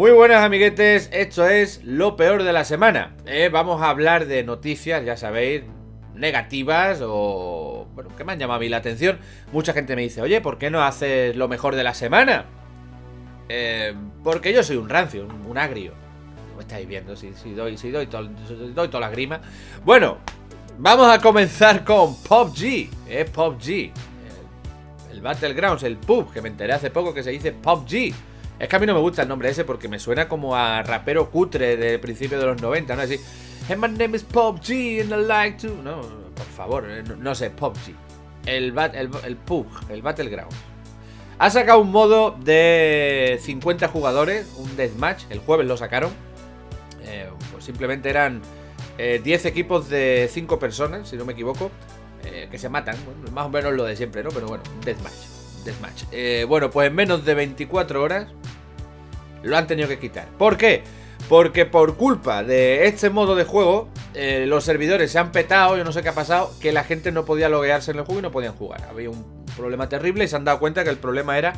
Muy buenas, amiguetes, esto es lo peor de la semana. Vamos a hablar de noticias, ya sabéis, negativas o... bueno, que me han llamado a mí la atención. Mucha gente me dice, oye, ¿por qué no haces lo mejor de la semana? Porque yo soy un rancio, un agrio. Lo estáis viendo, si doy toda la grima. Bueno, vamos a comenzar con PUBG. PUBG, el Battlegrounds, el PUBG, que me enteré hace poco que se dice PUBG. Es que a mí no me gusta el nombre ese porque me suena como a rapero cutre del principio de los 90, ¿no? Así, hey, my name is PUBG and I like to... No, por favor, no sé, PUBG. El PUBG, el Battlegrounds. Ha sacado un modo de 50 jugadores, un deathmatch, el jueves lo sacaron. Pues simplemente eran 10 equipos de 5 personas, si no me equivoco, que se matan, bueno, más o menos lo de siempre, ¿no? Pero bueno, deathmatch. Bueno, pues en menos de 24 horas lo han tenido que quitar. ¿Por qué? Porque por culpa de este modo de juego los servidores se han petado, yo no sé qué ha pasado, que la gente no podía loguearse en el juego y no podían jugar. Había un problema terrible y se han dado cuenta que el problema era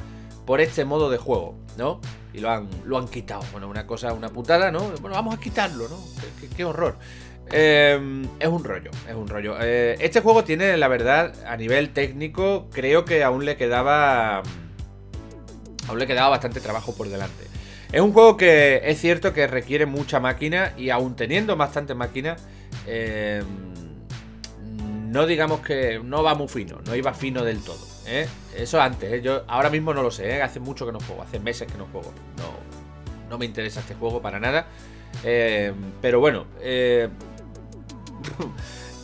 por este modo de juego, ¿no? Y lo han quitado. Bueno, una cosa, una putada, ¿no? Bueno, vamos a quitarlo, ¿no? Qué horror. Es un rollo, es un rollo. Este juego tiene, la verdad, a nivel técnico, creo que aún le quedaba bastante trabajo por delante. Es un juego que es cierto que requiere mucha máquina y aún teniendo bastante máquina, no digamos que no va muy fino, no iba fino del todo, ¿eh? Eso antes, ¿eh? Yo ahora mismo no lo sé, ¿eh? Hace mucho que no juego, hace meses que no juego, no me interesa este juego para nada. Pero bueno,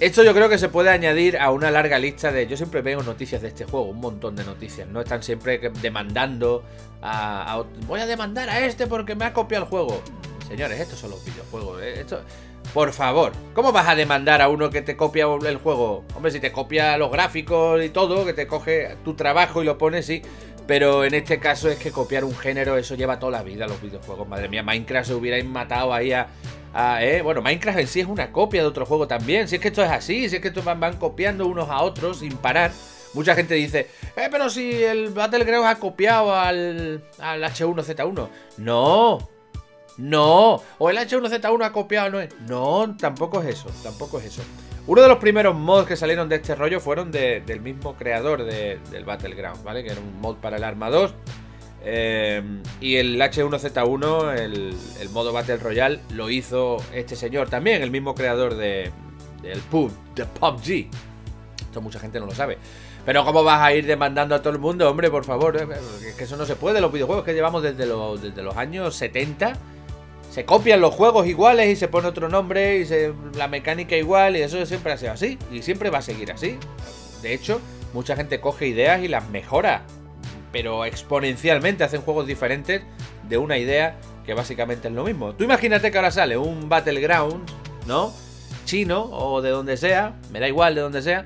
esto yo creo que se puede añadir a una larga lista de... Yo siempre veo noticias de este juego, un montón de noticias, ¿no? Están siempre demandando a... Voy a demandar a este porque me ha copiado el juego. Señores, estos son los videojuegos, ¿eh? Esto... Por favor, ¿cómo vas a demandar a uno que te copia el juego? Hombre, si te copia los gráficos y todo, que te coge tu trabajo y lo pones, sí. Pero en este caso es que copiar un género, eso lleva toda la vida los videojuegos. Madre mía, Minecraft se hubierais matado ahí Bueno, Minecraft en sí es una copia de otro juego también. Si es que esto es así, si es que esto van copiando unos a otros sin parar. Mucha gente dice, pero si el Battlegrounds ha copiado al H1Z1. No, no. O el H1Z1 ha copiado, no es. No, tampoco es eso, tampoco es eso. Uno de los primeros mods que salieron de este rollo fueron del mismo creador del Battlegrounds, ¿vale? Que era un mod para el Arma 2. Y el H1Z1, el modo Battle Royale, lo hizo este señor también, el mismo creador del PUBG. Esto mucha gente no lo sabe. Pero ¿cómo vas a ir demandando a todo el mundo? Hombre, por favor, es que eso no se puede. Los videojuegos que llevamos desde los años 70... Se copian los juegos iguales y se pone otro nombre y la mecánica igual, y eso siempre ha sido así y siempre va a seguir así. De hecho, mucha gente coge ideas y las mejora, pero exponencialmente hacen juegos diferentes de una idea que básicamente es lo mismo. Tú imagínate que ahora sale un Battlegrounds, ¿no? Chino o de donde sea, me da igual de donde sea,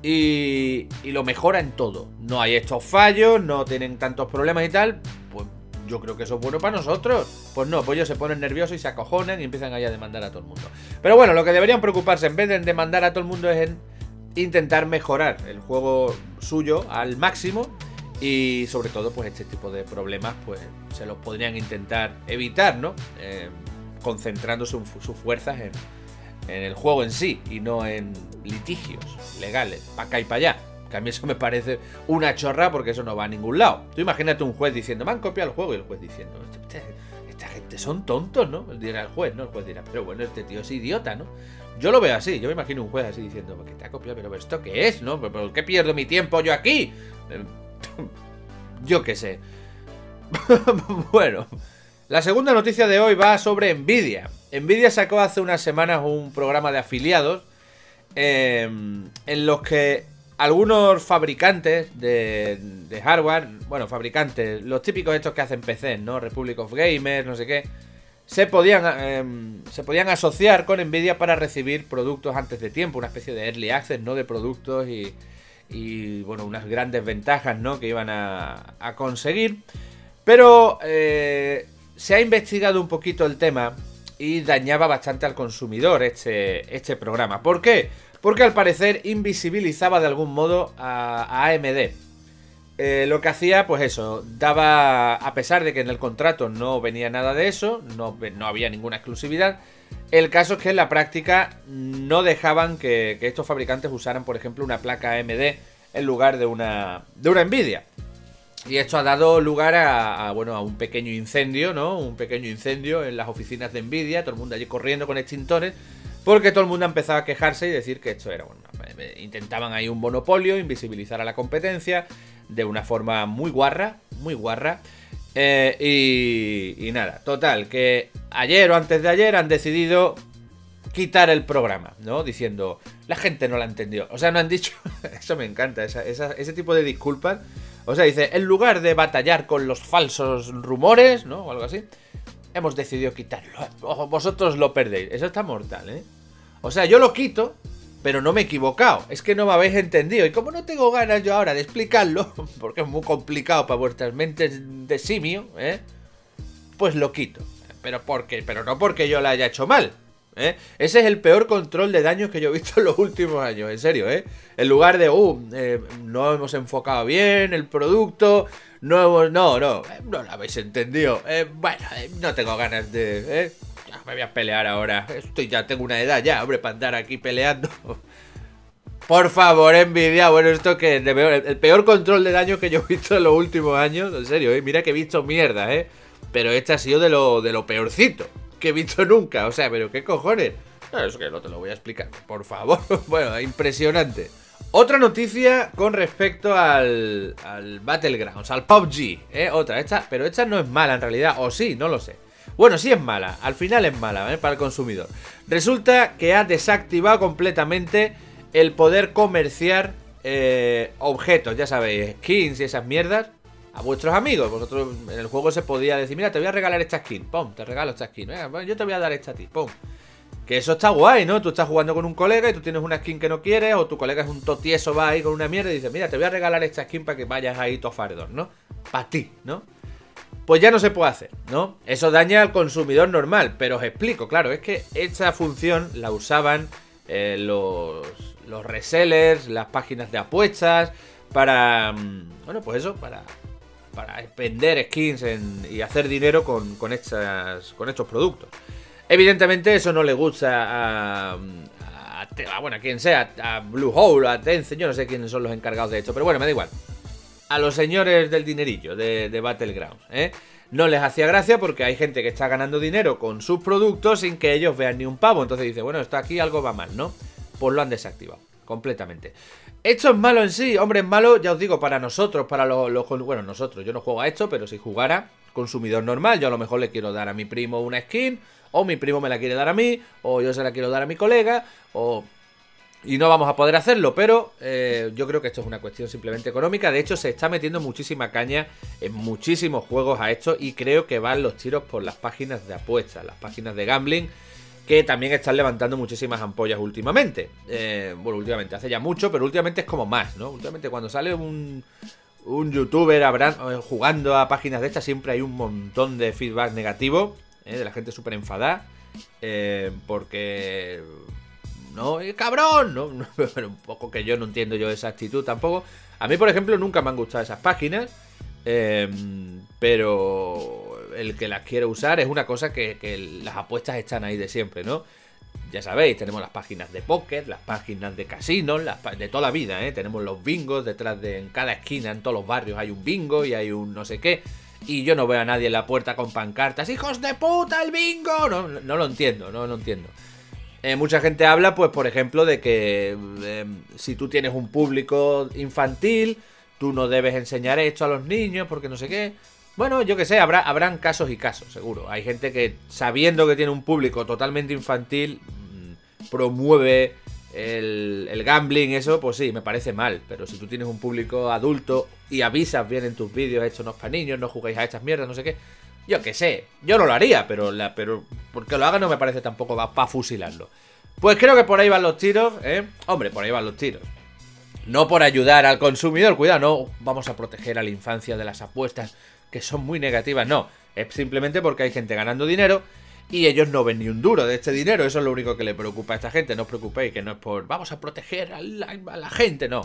y lo mejora en todo. No hay estos fallos, no tienen tantos problemas y tal, pues... Yo creo que eso es bueno para nosotros. Pues no, pues ellos se ponen nerviosos y se acojonan y empiezan ahí a demandar a todo el mundo. Pero bueno, lo que deberían preocuparse en vez de demandar a todo el mundo es en intentar mejorar el juego suyo al máximo. Y sobre todo, pues este tipo de problemas pues se los podrían intentar evitar, ¿no? Concentrando sus fuerzas en el juego en sí y no en litigios legales, para acá y para allá. Que a mí eso me parece una chorra porque eso no va a ningún lado. Tú imagínate un juez diciendo, me han copiado el juego, y el juez diciendo, esta gente son tontos, ¿no? Dirá el juez, ¿no? El juez dirá, pero bueno, este tío es idiota, ¿no? Yo lo veo así, yo me imagino un juez así diciendo, ¿por qué te ha copiado? Pero ¿esto qué es, no? ¿Por qué pierdo mi tiempo yo aquí? Yo qué sé. Bueno, la segunda noticia de hoy va sobre NVIDIA. NVIDIA sacó hace unas semanas un programa de afiliados en los que... Algunos fabricantes de hardware, bueno, fabricantes, los típicos estos que hacen PCs, ¿no? Republic of Gamers, no sé qué, se podían asociar con NVIDIA para recibir productos antes de tiempo, una especie de early access, ¿no? De productos y bueno, unas grandes ventajas, ¿no? Que iban a conseguir. Pero se ha investigado un poquito el tema y dañaba bastante al consumidor este programa. ¿Por qué? Porque al parecer invisibilizaba de algún modo a AMD. Lo que hacía, pues eso, daba, a pesar de que en el contrato no venía nada de eso, no había ninguna exclusividad, el caso es que en la práctica no dejaban que estos fabricantes usaran, por ejemplo, una placa AMD en lugar de una NVIDIA. Y esto ha dado lugar a un pequeño incendio, ¿no? Un pequeño incendio en las oficinas de NVIDIA, todo el mundo allí corriendo con extintores, porque todo el mundo empezaba a quejarse y decir que esto era, bueno, intentaban ahí un monopolio, invisibilizar a la competencia de una forma muy guarra, muy guarra. Y nada, total, que ayer o antes de ayer han decidido quitar el programa, ¿no? Diciendo, la gente no la entendió. O sea, no han dicho, eso me encanta, ese tipo de disculpas. O sea, dice, en lugar de batallar con los falsos rumores, ¿no? O algo así, hemos decidido quitarlo. Vosotros lo perdéis. Eso está mortal, ¿eh? O sea, yo lo quito, pero no me he equivocado. Es que no me habéis entendido. Y como no tengo ganas yo ahora de explicarlo, porque es muy complicado para vuestras mentes de simio, ¿eh? Pues lo quito. Pero no porque yo la haya hecho mal, ¿eh? Ese es el peor control de daños que yo he visto en los últimos años, en serio, ¿eh? En lugar de, no hemos enfocado bien el producto, no lo habéis entendido, no tengo ganas de, ya me voy a pelear ahora, ya tengo una edad ya, hombre, para andar aquí peleando. Por favor, envidia, bueno, esto que es el peor control de daños que yo he visto en los últimos años, en serio, ¿eh? Mira que he visto mierda, ¿eh? Pero este ha sido de lo peorcito que he visto nunca, o sea, pero qué cojones. No, es que no te lo voy a explicar, por favor. Bueno, impresionante. Otra noticia con respecto al Battlegrounds, al PUBG, otra, pero esta no es mala en realidad, o sí, no lo sé. Bueno, sí es mala, al final es mala, para el consumidor. Resulta que ha desactivado completamente el poder comerciar objetos, ya sabéis, skins y esas mierdas a vuestros amigos. Vosotros en el juego se podía decir, mira, te voy a regalar esta skin, pum, te regalo esta skin, yo te voy a dar esta a ti, pum. Que eso está guay, ¿no? Tú estás jugando con un colega y tú tienes una skin que no quieres, o tu colega es un totieso, va ahí con una mierda y dice, mira, te voy a regalar esta skin para que vayas ahí tofardón, ¿no? Para ti, ¿no? Pues ya no se puede hacer, ¿no? Eso daña al consumidor normal, pero os explico, claro, es que esta función la usaban los resellers, las páginas de apuestas, para, bueno, pues eso, para vender skins y hacer dinero con estos productos. Evidentemente eso no le gusta a quien sea, a Bluehole, a Tencent, yo no sé quiénes son los encargados de esto, pero bueno, me da igual. A los señores del dinerillo de Battlegrounds, ¿eh? No les hacía gracia porque hay gente que está ganando dinero con sus productos sin que ellos vean ni un pavo. Entonces dice, bueno, está aquí, algo va mal, ¿no? Pues lo han desactivado completamente. Esto es malo en sí, hombre, es malo, ya os digo, para nosotros, para los... Bueno, nosotros, yo no juego a esto, pero si jugara, consumidor normal, yo a lo mejor le quiero dar a mi primo una skin, o mi primo me la quiere dar a mí, o yo se la quiero dar a mi colega, o... Y no vamos a poder hacerlo, pero yo creo que esto es una cuestión simplemente económica. De hecho, se está metiendo muchísima caña en muchísimos juegos a esto y creo que van los tiros por las páginas de apuestas, las páginas de gambling, que también están levantando muchísimas ampollas últimamente. Bueno, últimamente, hace ya mucho, pero últimamente es como más, ¿no? Últimamente cuando sale un youtuber jugando a páginas de estas siempre hay un montón de feedback negativo, de la gente súper enfadada, porque... No, cabrón, no, pero un poco que yo no entiendo yo esa actitud tampoco. A mí, por ejemplo, nunca me han gustado esas páginas, pero el que las quiere usar es una cosa que las apuestas están ahí de siempre, ¿no? Ya sabéis, tenemos las páginas de póker, las páginas de casinos, de toda la vida, ¿eh? Tenemos los bingos detrás en cada esquina, en todos los barrios hay un bingo y hay un no sé qué. Y yo no veo a nadie en la puerta con pancartas, ¡hijos de puta, el bingo! No lo entiendo, no lo entiendo. Mucha gente habla, pues, por ejemplo, de que si tú tienes un público infantil, tú no debes enseñar esto a los niños porque no sé qué. Bueno, yo que sé, habrán casos y casos, seguro. Hay gente que, sabiendo que tiene un público totalmente infantil, promueve el gambling, eso, pues sí, me parece mal. Pero si tú tienes un público adulto y avisas bien en tus vídeos, esto no es para niños, no juguéis a estas mierdas, no sé qué... Yo qué sé, yo no lo haría, pero porque lo haga no me parece tampoco para fusilarlo. Pues creo que por ahí van los tiros, ¿eh? Hombre, por ahí van los tiros. No por ayudar al consumidor, cuidado, no vamos a proteger a la infancia de las apuestas, que son muy negativas, no. Es simplemente porque hay gente ganando dinero y ellos no ven ni un duro de este dinero, eso es lo único que le preocupa a esta gente. No os preocupéis, que no es por vamos a proteger a la gente, no.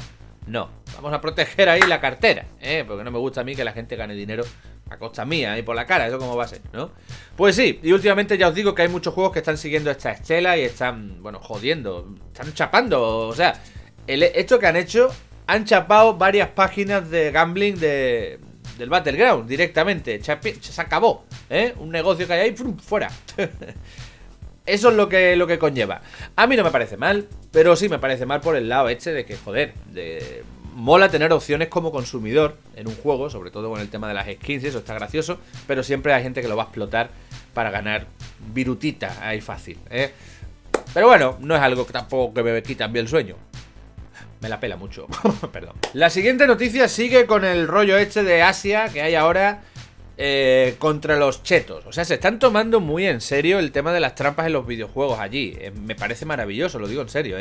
No, vamos a proteger ahí la cartera, porque no me gusta a mí que la gente gane dinero a costa mía y por la cara, eso como va a ser, ¿no? Pues sí, y últimamente ya os digo que hay muchos juegos que están siguiendo esta estela y están, bueno, jodiendo, están chapando, o sea, esto que han hecho, han chapado varias páginas de gambling del Battleground directamente, se acabó, un negocio que hay ahí, ¡fum!, fuera. Eso es lo que conlleva. A mí no me parece mal, pero sí me parece mal por el lado este de que, joder, mola tener opciones como consumidor en un juego, sobre todo con el tema de las skins, eso está gracioso, pero siempre hay gente que lo va a explotar para ganar virutita ahí fácil, Pero bueno, no es algo que tampoco que me quita bien el sueño. Me la pela mucho, perdón. La siguiente noticia sigue con el rollo este de Asia que hay ahora. Contra los chetos. O sea, se están tomando muy en serio el tema de las trampas en los videojuegos allí. Me parece maravilloso, lo digo en serio,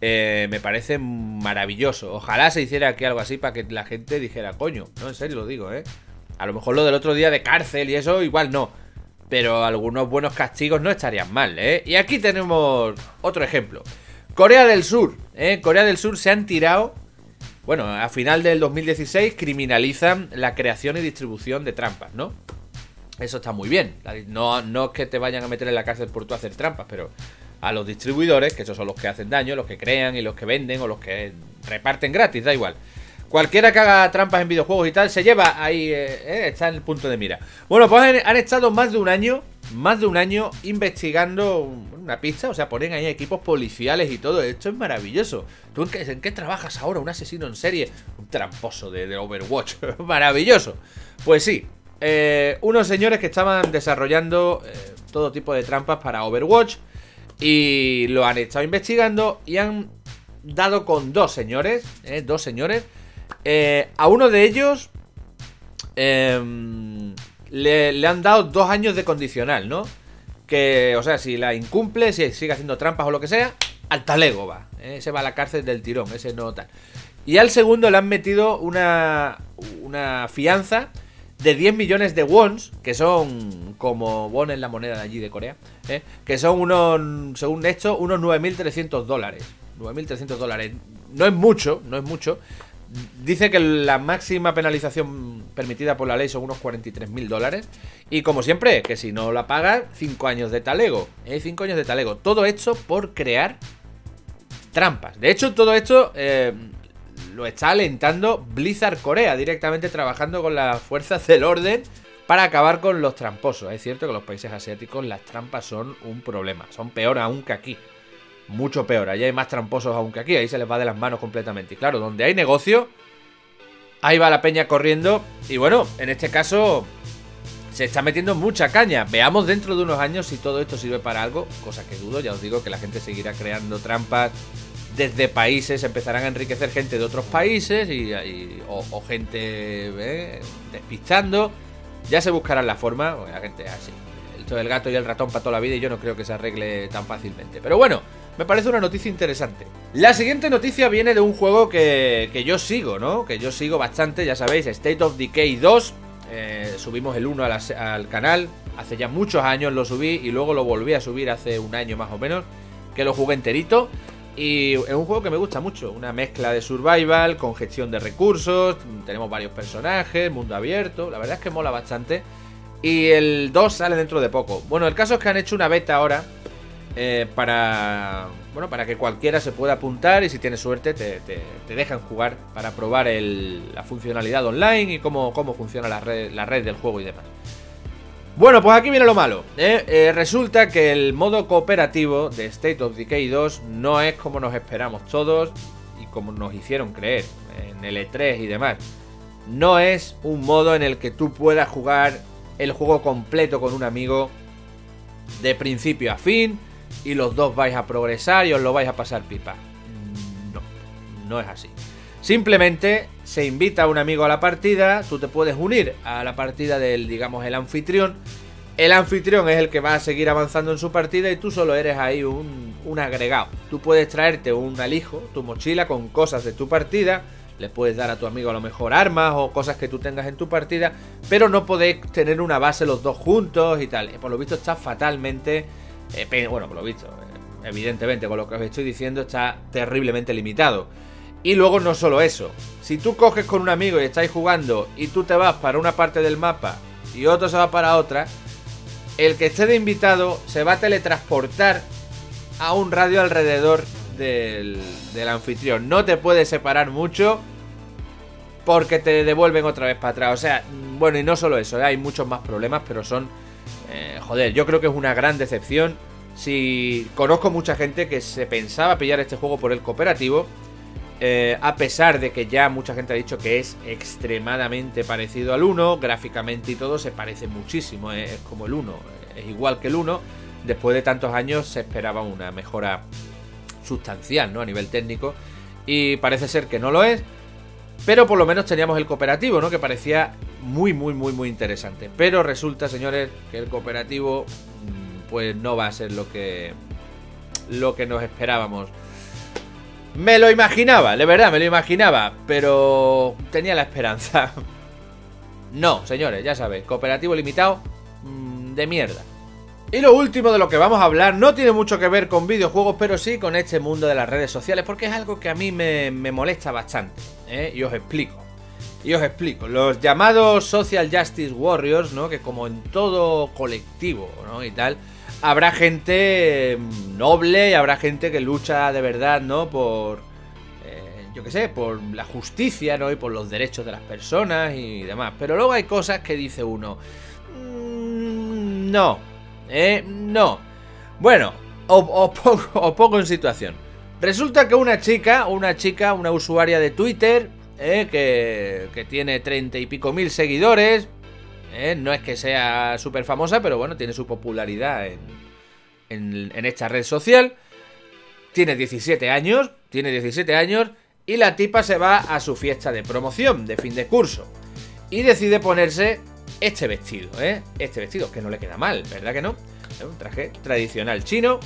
me parece maravilloso. Ojalá se hiciera aquí algo así para que la gente dijera, coño, no, en serio lo digo, A lo mejor lo del otro día de cárcel y eso, igual no. Pero algunos buenos castigos no estarían mal, Y aquí tenemos otro ejemplo. Corea del Sur, Corea del Sur se han tirado. Bueno, a final del 2016 criminalizan la creación y distribución de trampas, ¿no? Eso está muy bien. No es que te vayan a meter en la cárcel por tú hacer trampas, pero a los distribuidores, que esos son los que hacen daño, los que crean y los que venden o los que reparten gratis, da igual. Cualquiera que haga trampas en videojuegos y tal, se lleva ahí, está en el punto de mira. Bueno, pues han estado más de un año investigando una pista, o sea, ponen ahí equipos policiales y todo. Esto es maravilloso. ¿Tú en qué trabajas ahora? ¿Un asesino en serie? Un tramposo de Overwatch. Maravilloso. Pues sí, unos señores que estaban desarrollando todo tipo de trampas para Overwatch y lo han estado investigando y han dado con dos señores. A uno de ellos le han dado 2 años de condicional, ¿no? Que, o sea, si la incumple, si sigue haciendo trampas o lo que sea, al talego va, ese va a la cárcel del tirón, ese no tal. Y al segundo le han metido una fianza de 10 millones de wons, que son como won en la moneda de allí de Corea, que son unos, según esto, unos $9.300. $9.300, no es mucho. Dice que la máxima penalización permitida por la ley son unos $43.000. Y como siempre, que si no la pagas, 5 años de talego. 5 años de talego. Todo esto por crear trampas. De hecho, todo esto lo está alentando Blizzard Corea, directamente trabajando con las fuerzas del orden para acabar con los tramposos. Es cierto que en los países asiáticos las trampas son un problema. Son peor aún que aquí. Mucho peor, allí hay más tramposos aún que aquí. Ahí se les va de las manos completamente. Y claro, donde hay negocio, ahí va la peña corriendo. Y bueno, en este caso se está metiendo mucha caña. Veamos dentro de unos años si todo esto sirve para algo. Cosa que dudo, ya os digo que la gente seguirá creando trampas desde países. Empezarán a enriquecer gente de otros países o gente despistando. Ya se buscarán la forma, bueno, la gente es así. Esto del gato y el ratón para toda la vida. Y yo no creo que se arregle tan fácilmente. Pero bueno, me parece una noticia interesante. La siguiente noticia viene de un juego que yo sigo, ¿no? Que yo sigo bastante, ya sabéis, State of Decay 2. Subimos el 1 al canal. Hace ya muchos años lo subí y luego lo volví a subir hace un año más o menos, que lo jugué enterito. Y es un juego que me gusta mucho. Una mezcla de survival, con gestión de recursos. Tenemos varios personajes, mundo abierto. La verdad es que mola bastante. Y el 2 sale dentro de poco. Bueno, el caso es que han hecho una beta ahora. Para que cualquiera se pueda apuntar y si tienes suerte te dejan jugar para probar la funcionalidad online y cómo funciona la red del juego y demás. Bueno, pues aquí viene lo malo. Resulta que el modo cooperativo de State of Decay 2 no es como nos esperamos todos y como nos hicieron creer en el E3 y demás. No es un modo en el que tú puedas jugar el juego completo con un amigo de principio a fin y los dos vais a progresar y os lo vais a pasar pipa. No es así. Simplemente se invita a un amigo a la partida, tú te puedes unir a la partida del, digamos, el anfitrión. El anfitrión es el que va a seguir avanzando en su partida y tú solo eres ahí un agregado. Tú puedes traerte un alijo, tu mochila con cosas de tu partida, le puedes dar a tu amigo a lo mejor armas o cosas que tú tengas en tu partida, pero no podéis tener una base los dos juntos y tal. Por lo visto está fatalmente... por lo visto, evidentemente, con lo que os estoy diciendo, está terriblemente limitado. Y luego no solo eso, si tú coges con un amigo y estáis jugando y tú te vas para una parte del mapa y otro se va para otra, el que esté de invitado se va a teletransportar a un radio alrededor del anfitrión. No te puedes separar mucho porque te devuelven otra vez para atrás. O sea, bueno, y no solo eso, hay muchos más problemas, pero son... joder, yo creo que es una gran decepción. Si conozco mucha gente que se pensaba pillar este juego por el cooperativo, a pesar de que ya mucha gente ha dicho que es extremadamente parecido al 1, gráficamente y todo se parece muchísimo, es como el 1, es igual que el 1. Después de tantos años se esperaba una mejora sustancial, ¿no?, a nivel técnico, y parece ser que no lo es, pero por lo menos teníamos el cooperativo, ¿no?, que parecía muy interesante. Pero resulta, señores, que el cooperativo pues no va a ser lo que nos esperábamos. Me lo imaginaba, de verdad, me lo imaginaba, pero tenía la esperanza. No, señores, ya sabéis, cooperativo limitado de mierda. Y lo último de lo que vamos a hablar no tiene mucho que ver con videojuegos, pero sí con este mundo de las redes sociales, porque es algo que a mí me molesta bastante, ¿eh? Y os explico. Los llamados Social Justice Warriors, ¿no?, que como en todo colectivo, ¿no?, y tal, habrá gente noble y habrá gente que lucha de verdad, ¿no?, por, yo qué sé, por la justicia, ¿no?, y por los derechos de las personas y demás. Pero luego hay cosas que dice uno, no. Bueno, os pongo en situación. Resulta que una usuaria de Twitter... que tiene 30 y pico mil seguidores, no es que sea súper famosa, pero bueno, tiene su popularidad en esta red social. Tiene 17 años y la tipa se va a su fiesta de promoción de fin de curso y decide ponerse este vestido, que no le queda mal, ¿verdad que no? Es un traje tradicional chino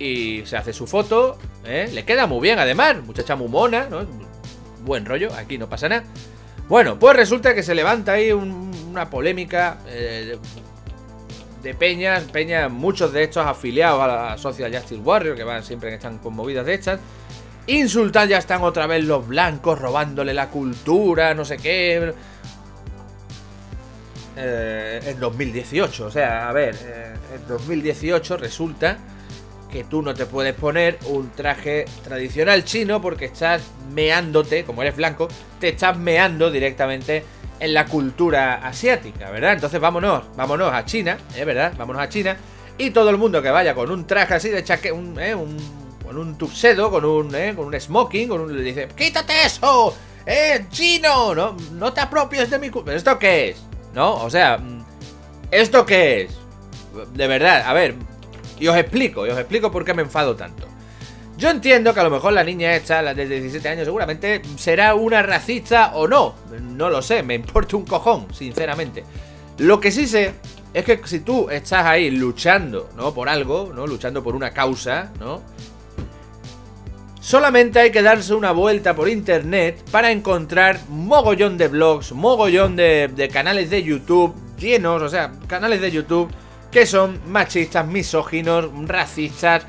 y se hace su foto, le queda muy bien además, muchacha muy mona, ¿no? Buen rollo, aquí no pasa nada. Bueno, pues resulta que se levanta ahí una polémica de peñas, muchos de estos afiliados a la Social Justice Warrior, que van siempre que están con movidas de estas, insultan, ya están otra vez los blancos robándole la cultura, no sé qué. En 2018, o sea, a ver, en 2018 resulta... que tú no te puedes poner un traje tradicional chino porque estás meándote, como eres blanco, te estás meando directamente en la cultura asiática, ¿verdad? Entonces vámonos a China, ¿verdad? Vámonos a China y todo el mundo que vaya con un traje así de chaqueta, con un tuxedo, con un smoking, le dice, ¡quítate eso! ¡Chino! No te apropies de mi cultura. ¿Esto qué es? ¿No? O sea, ¿esto qué es? De verdad, a ver... Y os explico por qué me enfado tanto. Yo entiendo que a lo mejor la niña esta, la de 17 años, seguramente será una racista o no. No lo sé, me importa un cojón, sinceramente. Lo que sí sé es que si tú estás ahí luchando, ¿no?, por algo, ¿no?, luchando por una causa, ¿no?, solamente hay que darse una vuelta por internet para encontrar mogollón de blogs, mogollón de canales de YouTube llenos, o sea, canales de YouTube... que son machistas, misóginos, racistas,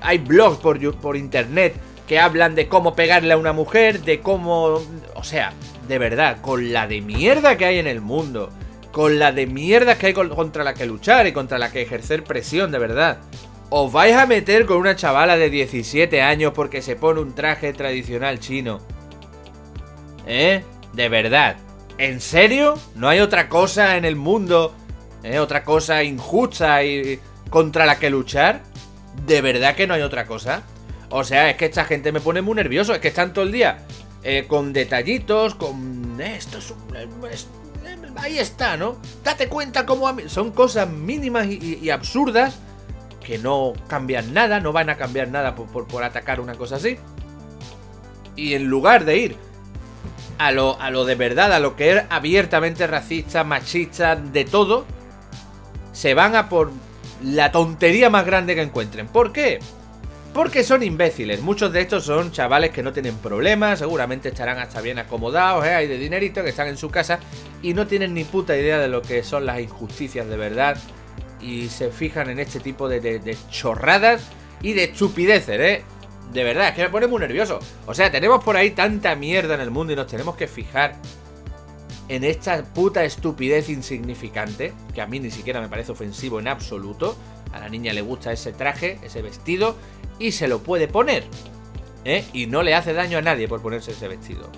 hay blogs por internet que hablan de cómo pegarle a una mujer, de cómo... O sea, de verdad, con la de mierda que hay en el mundo, con la de mierda que hay contra la que luchar y contra la que ejercer presión, de verdad. ¿Os vais a meter con una chavala de 17 años porque se pone un traje tradicional chino? De verdad, ¿en serio? ¿No hay otra cosa en el mundo... otra cosa injusta y contra la que luchar? ¿De verdad que no hay otra cosa? O sea, es que esta gente me pone muy nervioso. Es que están todo el día con detallitos, con... esto es ahí está, ¿no? Date cuenta cómo... Son cosas mínimas y absurdas que no cambian nada, no van a cambiar nada por atacar una cosa así. Y en lugar de ir a lo de verdad, a lo que es abiertamente racista, machista, de todo... se van a por la tontería más grande que encuentren. ¿Por qué? Porque son imbéciles. Muchos de estos son chavales que no tienen problemas. Seguramente estarán hasta bien acomodados, hay de dinerito, que están en su casa y no tienen ni puta idea de lo que son las injusticias de verdad. Y se fijan en este tipo de chorradas y de estupideces, De verdad, es que me pone muy nervioso. O sea, tenemos por ahí tanta mierda en el mundo y nos tenemos que fijar en esta puta estupidez insignificante, que a mí ni siquiera me parece ofensivo en absoluto. A la niña le gusta ese traje, ese vestido, y se lo puede poner, ¿eh? Y no le hace daño a nadie por ponerse ese vestido.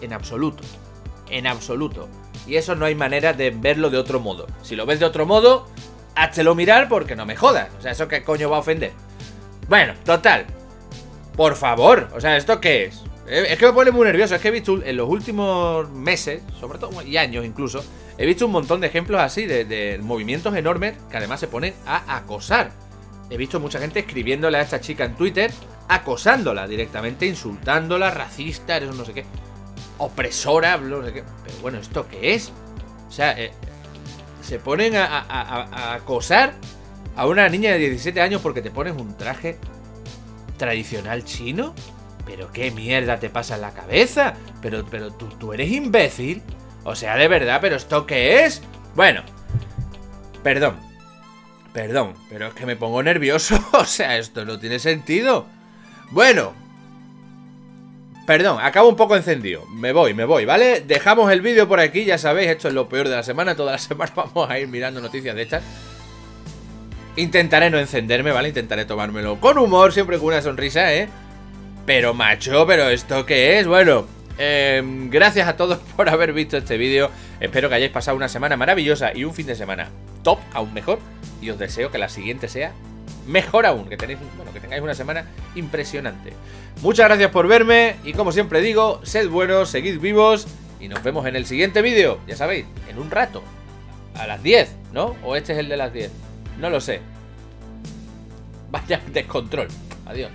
En absoluto. En absoluto. Y eso no hay manera de verlo de otro modo. Si lo ves de otro modo, háztelo mirar porque no me jodas. O sea, ¿eso qué coño va a ofender? Bueno, total. Por favor. O sea, ¿esto qué es? Es que me pone muy nervioso. Es que he visto en los últimos meses, sobre todo, y años incluso, he visto un montón de ejemplos así de movimientos enormes que además se ponen a acosar. He visto mucha gente escribiéndole a esta chica en Twitter, acosándola directamente, insultándola, racista, eres un no sé qué, opresora, no sé qué. Pero bueno, ¿esto qué es? O sea, se ponen a acosar a una niña de 17 años porque te pones un traje tradicional chino. ¿Pero qué mierda te pasa en la cabeza? Pero tú eres imbécil. O sea, de verdad, ¿pero esto qué es? Bueno, perdón, pero es que me pongo nervioso. O sea, esto no tiene sentido. Bueno, perdón, acabo un poco encendido. Me voy, ¿vale? Dejamos el vídeo por aquí, ya sabéis, esto es lo peor de la semana. Toda la semana vamos a ir mirando noticias de estas. Intentaré no encenderme, ¿vale? Intentaré tomármelo con humor, siempre con una sonrisa, ¿eh? Pero macho, ¿pero esto qué es? Bueno, gracias a todos por haber visto este vídeo. Espero que hayáis pasado una semana maravillosa y un fin de semana top, aún mejor. Y os deseo que la siguiente sea mejor aún, que tengáis una semana impresionante. Muchas gracias por verme y como siempre digo, sed buenos, seguid vivos y nos vemos en el siguiente vídeo. Ya sabéis, en un rato, a las 10, ¿no? O este es el de las 10, no lo sé. Vaya descontrol, adiós.